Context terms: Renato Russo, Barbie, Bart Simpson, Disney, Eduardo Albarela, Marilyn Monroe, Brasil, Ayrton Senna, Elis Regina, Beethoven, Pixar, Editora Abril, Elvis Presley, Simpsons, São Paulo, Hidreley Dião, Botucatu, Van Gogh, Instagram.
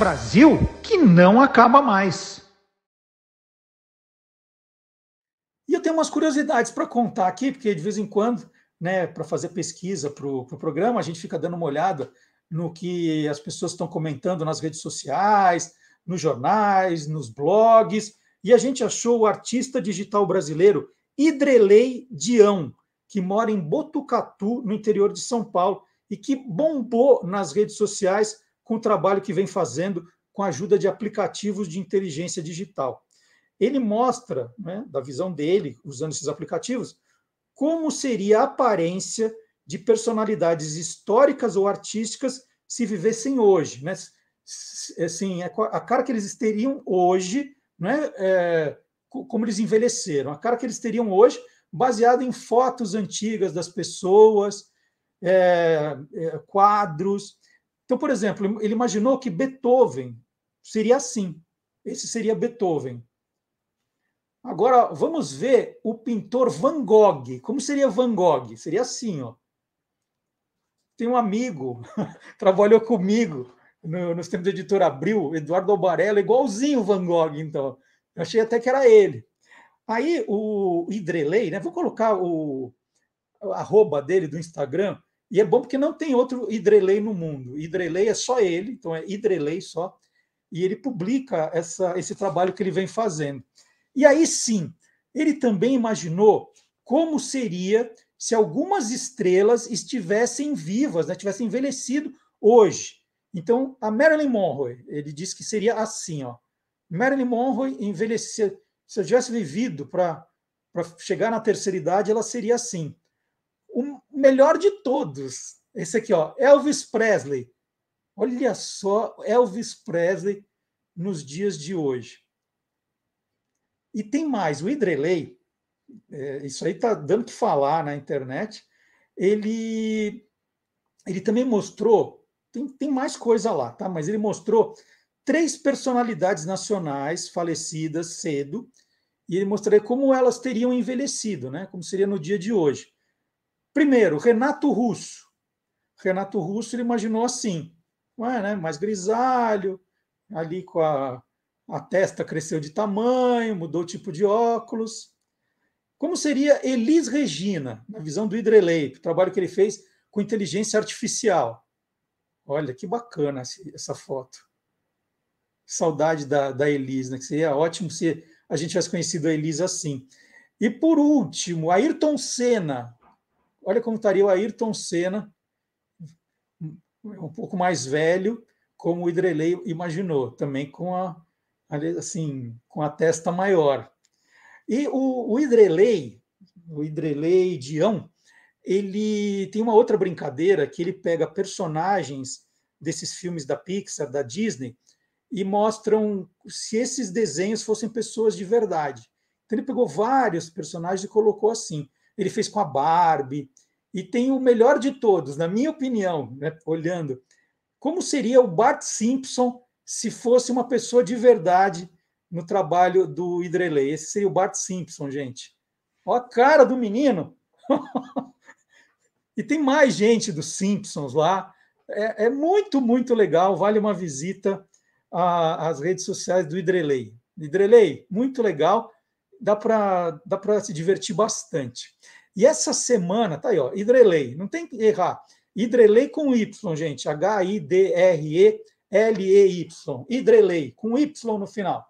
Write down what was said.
Brasil que não acaba mais. E eu tenho umas curiosidades para contar aqui, porque de vez em quando, né, para fazer pesquisa para o programa, a gente fica dando uma olhada no que as pessoas estão comentando nas redes sociais, nos jornais, nos blogs, e a gente achou o artista digital brasileiro Hidreley Dião, que mora em Botucatu, no interior de São Paulo, e que bombou nas redes sociais com o trabalho que vem fazendo com a ajuda de aplicativos de inteligência digital. Ele mostra, né, da visão dele, usando esses aplicativos, como seria a aparência de personalidades históricas ou artísticas se vivessem hoje, né? Assim, a cara que eles teriam hoje, né? Como eles envelheceram, a cara que eles teriam hoje, baseado em fotos antigas das pessoas, quadros. Então, por exemplo, ele imaginou que Beethoven seria assim. Esse seria Beethoven. Agora, vamos ver o pintor Van Gogh. Como seria Van Gogh? Seria assim, ó. Tem um amigo, trabalhou comigo nos tempos da Editora Abril, Eduardo Albarela, igualzinho o Van Gogh, então. Eu achei até que era ele. Aí o Hidreley, né? Vou colocar o arroba dele do Instagram, e é bom porque não tem outro Hidreley no mundo. Hidreley é só ele, então é Hidreley só, e ele publica esse trabalho que ele vem fazendo. E aí sim, ele também imaginou como seria se algumas estrelas estivessem vivas, né? Tivessem envelhecido hoje. Então, a Marilyn Monroe, ele disse que seria assim, ó. Marilyn Monroe envelheceu. Se eu tivesse vivido para chegar na terceira idade, ela seria assim. O melhor de todos, esse aqui, ó, Elvis Presley. Olha só, Elvis Presley nos dias de hoje. E tem mais, o Hidreley, isso aí está dando que falar na internet, ele também mostrou, tem mais coisa lá, tá? Mas ele mostrou 3 personalidades nacionais falecidas cedo, e ele mostraria como elas teriam envelhecido, né? Como seria no dia de hoje. Primeiro, Renato Russo. Renato Russo ele imaginou assim, ué, né? Mais grisalho, ali com a testa cresceu de tamanho, mudou o tipo de óculos. Como seria Elis Regina, na visão do Hidreley, o trabalho que ele fez com inteligência artificial. Olha, que bacana essa foto. Saudade da Elis, né? Que seria ótimo se a gente tivesse conhecido a Elis assim. E, por último, Ayrton Senna. Olha como estaria o Ayrton Senna, um pouco mais velho, como o Hidreley imaginou, também com a testa maior. E o Hidreley Dião, ele tem uma outra brincadeira, que ele pega personagens desses filmes da Pixar, da Disney, e mostram se esses desenhos fossem pessoas de verdade. Então ele pegou vários personagens e colocou assim. Ele fez com a Barbie, e tem o melhor de todos, na minha opinião, né, olhando, como seria o Bart Simpson se fosse uma pessoa de verdade no trabalho do Hidreley. Esse seria o Bart Simpson, gente. Olha a cara do menino! E tem mais gente dos Simpsons lá. É muito, muito legal, vale uma visita as redes sociais do Hidreley. Hidreley, muito legal, dá para se divertir bastante. E essa semana, tá aí, ó, Hidreley, não tem que errar. Hidreley com Y, gente, H-I-D-R-E-L-E-Y. Hidreley, com Y no final.